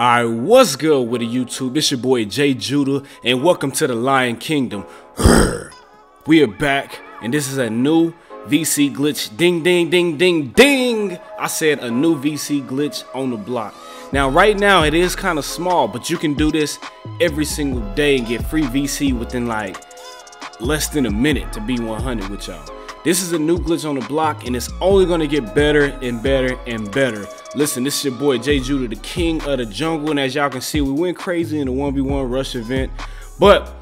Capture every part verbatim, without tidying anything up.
Alright, what's good with the YouTube? It's your boy Jay Judah, and welcome to the Lion Kingdom. We are back, and this is a new V C glitch. Ding, ding, ding, ding, ding! I said a new V C glitch on the block. Now, right now, it is kind of small, but you can do this every single day and get free V C within, like, less than a minute, to be one hundred with y'all. This is a new glitch on the block, and it's only going to get better and better and better. Listen, this is your boy Jay Judah, the king of the jungle, and as y'all can see, we went crazy in the one v one rush event, but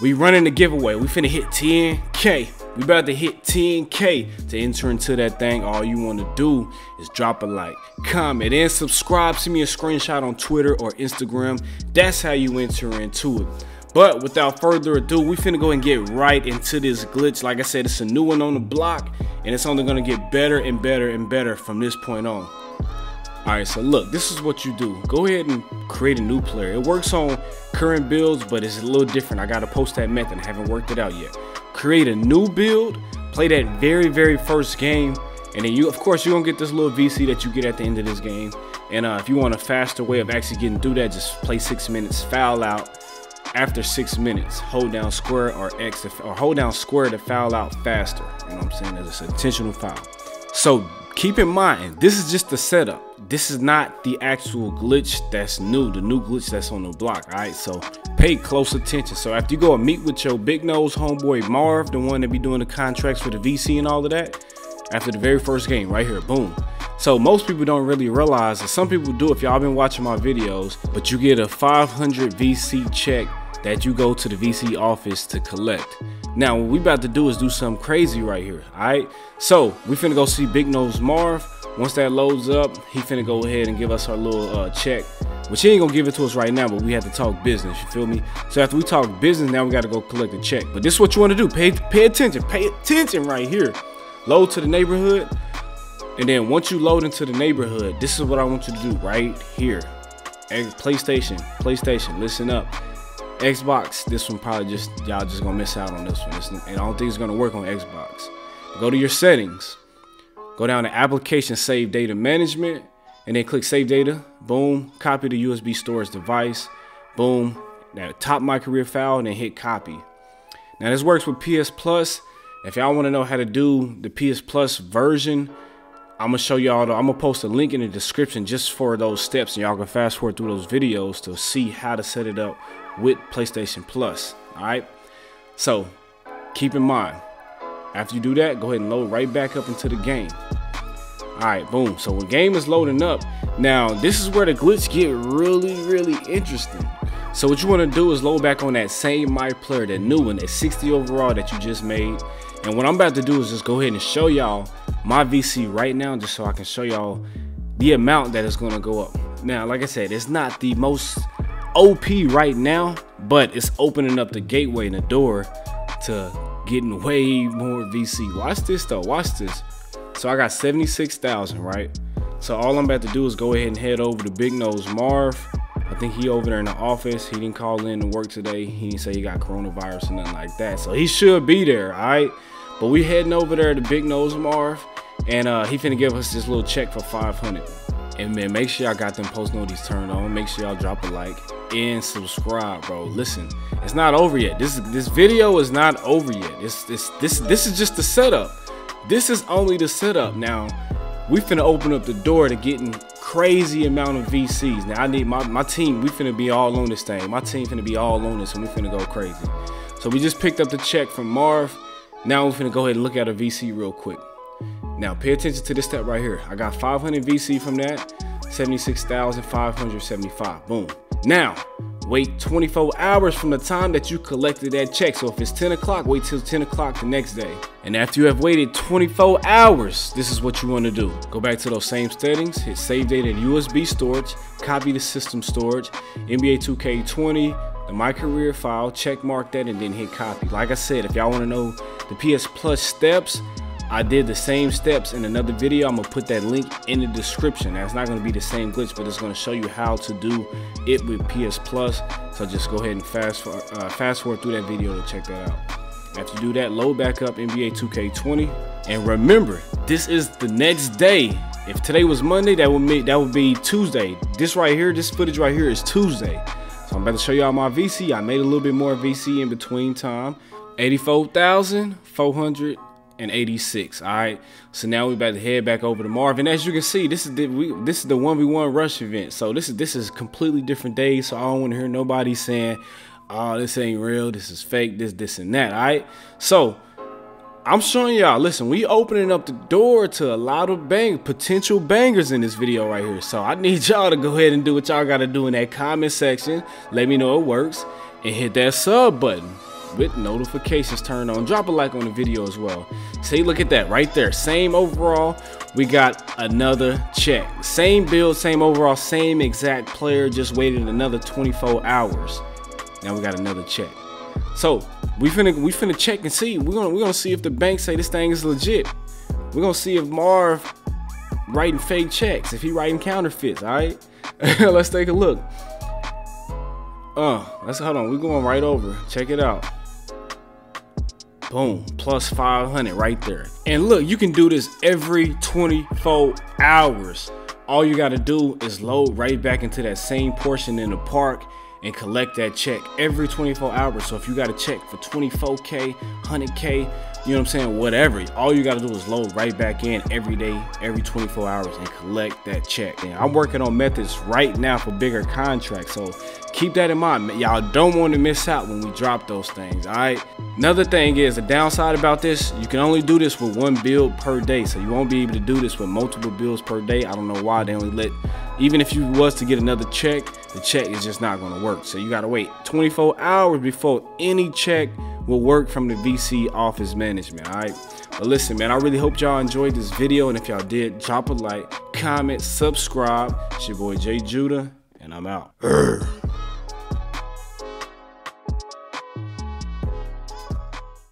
we running the giveaway. We finna hit ten K. We about to hit ten K. To enter into that thing, all you want to do is drop a like, comment, and subscribe. Send me a screenshot on Twitter or Instagram. That's how you enter into it. But without further ado, we finna go and get right into this glitch. Like I said, it's a new one on the block, and it's only gonna get better and better and better from this point on. Alright, so look, this is what you do. Go ahead and create a new player. It works on current builds, but it's a little different. I gotta post that method. I haven't worked it out yet. Create a new build, play that very, very first game, and then you, of course, you're gonna get this little V C that you get at the end of this game. And uh, if you want a faster way of actually getting through that, just play six minutes, foul out. After six minutes, hold down square or X, to, or hold down square to foul out faster. You know what I'm saying? It's an intentional foul. So keep in mind, this is just the setup. This is not the actual glitch that's new, the new glitch that's on the block. All right, so pay close attention. So after you go and meet with your big nose homeboy Marv, the one that be doing the contracts for the V C and all of that, after the very first game, right here, boom. So most people don't really realize that. Some people do if y'all been watching my videos, but you get a five hundred V C check that you go to the V C office to collect. Now what we about to do is do something crazy right here. Alright, so we finna go see Big Nose Marv. Once that loads up, he finna go ahead and give us our little uh, check, which he ain't gonna give it to us right now, but we have to talk business, you feel me? So after we talk business, now we gotta go collect the check. But this is what you wanna do. Pay, pay attention, pay attention right here. Load to the neighborhood, and then once you load into the neighborhood, this is what I want you to do right here. PlayStation, PlayStation, listen up. Xbox, this one probably just, y'all just gonna miss out on this one. It's, I don't think it's gonna work on Xbox. Go to your settings, go down to application, save data management, and then click save data. Boom, copy the U S B storage device. Boom, now top my career file and then hit copy. Now this works with P S Plus. If y'all wanna know how to do the P S Plus version, I'm gonna show y'all, I'm gonna post a link in the description just for those steps, and y'all can fast forward through those videos to see how to set it up with PlayStation Plus. All right, so keep in mind, after you do that, go ahead and load right back up into the game. All right, boom. So when game is loading up, now this is where the glitch get really, really interesting. So what you want to do is load back on that same my player, that new one, that sixty overall that you just made. And what I'm about to do is just go ahead and show y'all my V C right now, just so I can show y'all the amount that is going to go up. Now, like I said, it's not the most O P right now, but it's opening up the gateway and the door to getting way more V C. Watch this though, watch this. So I got seventy-six thousand, right? So all I'm about to do is go ahead and head over to Big Nose Marv. I think he over there in the office. He didn't call in to work today. He didn't say he got coronavirus or nothing like that, so he should be there, all right? But we heading over there to Big Nose Marv, and uh, he finna give us this little check for five hundred. And man, make sure y'all got them post notices turned on. Make sure y'all drop a like and subscribe, bro. Listen, it's not over yet. This this video is not over yet. It's, it's this this is just the setup. This is only the setup. Now we finna open up the door to getting crazy amount of V Cs. Now I need my my team. We finna be all on this thing. My team finna be all on this, and we finna go crazy. So we just picked up the check from Marv. Now we're finna go ahead and look at a V C real quick. Now pay attention to this step right here. I got five hundred V C from that, seventy-six thousand five hundred seventy-five. Boom. Now wait twenty-four hours from the time that you collected that check. So if it's ten o'clock, wait till ten o'clock the next day. And after you have waited twenty-four hours, this is what you want to do. Go back to those same settings, hit save data and U S B storage, copy the system storage, N B A two K twenty, the my career file, check mark that, and then hit copy. Like I said, if y'all want to know the P S Plus steps, I did the same steps in another video. I'm gonna put that link in the description. Now it's not gonna be the same glitch, but it's gonna show you how to do it with P S Plus. So just go ahead and fast forward, uh, fast forward through that video to check that out. After you do that, load back up N B A two K twenty, and remember, this is the next day If today was Monday, that would make that would be Tuesday. This right here, this footage right here is Tuesday. So I'm about to show y'all my V C. I made a little bit more V C in between time. eighty-four thousand four hundred eighty-six. All right. So now we about to head back over to Marv, and as you can see, this is the we, this is the one v one rush event. So this is this is completely different days. So I don't want to hear nobody saying, "Oh, this ain't real. This is fake. This this and that." All right. So I'm showing y'all, listen, we opening up the door to a lot of bang, potential bangers in this video right here. So I need y'all to go ahead and do what y'all got to do in that comment section. Let me know it works and hit that sub button with notifications turned on. Drop a like on the video as well. See, look at that right there. Same overall. We got another check. Same build, same overall, same exact player. Just waited another twenty-four hours. Now we got another check. So we finna we finna check and see. We're gonna we're gonna see if the bank say this thing is legit. We're gonna see if Marv writing fake checks, if he writing counterfeits. All right, let's take a look. Uh, let's hold on. We're going right over. Check it out. Boom, plus five hundred right there. And look, you can do this every twenty-four hours. All you gotta do is load right back into that same portion in the park and collect that check every twenty-four hours. So if you got a check for twenty-four K, one hundred K, you know what I'm saying, whatever, all you got to do is load right back in every day, every twenty-four hours, and collect that check. And I'm working on methods right now for bigger contracts, so keep that in mind. Y'all don't want to miss out when we drop those things. All right, another thing is the downside about this, you can only do this with one build per day, so you won't be able to do this with multiple builds per day. I don't know why they only let, even if you was to get another check, the check is just not going to work. So you got to wait twenty-four hours before any check will work from the V C office management. All right, but listen, man, I really hope y'all enjoyed this video, and if y'all did, drop a like, comment, subscribe. It's your boy Jay Judah, and I'm out.